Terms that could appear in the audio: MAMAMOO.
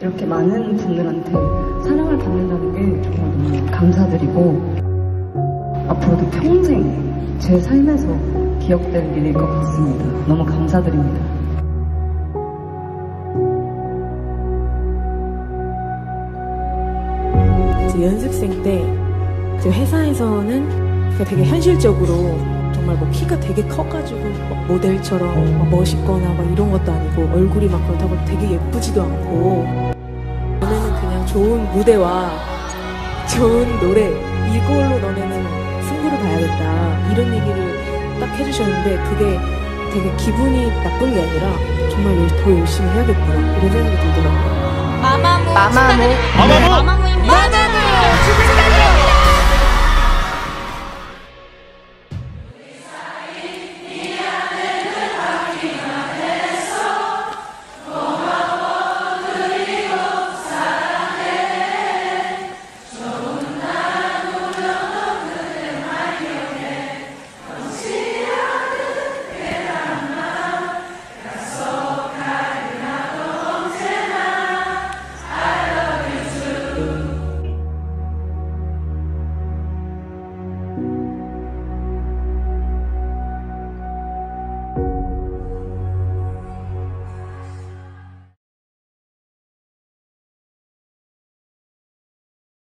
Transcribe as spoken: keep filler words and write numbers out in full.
이렇게 많은 분들한테 사랑을 받는다는 게 정말 감사드리고 앞으로도 평생 제 삶에서 기억될 일일 것 같습니다. 너무 감사드립니다. 연습생 때 회사에서는 되게 현실적으로 정말 뭐 키가 되게 커가지고 막 모델처럼 막 멋있거나 막 이런 것도 아니고 얼굴이 막 그렇다고 되게 예쁘지도 않고 너네는 그냥 좋은 무대와 좋은 노래 이걸로 너네는 승부를 봐야겠다 이런 얘기를 딱 해주셨는데 그게 되게 기분이 나쁜 게 아니라 정말 더 열심히 해야겠구나 이런 생각이 들더라고요. 마마무 마마무 마마무입니다.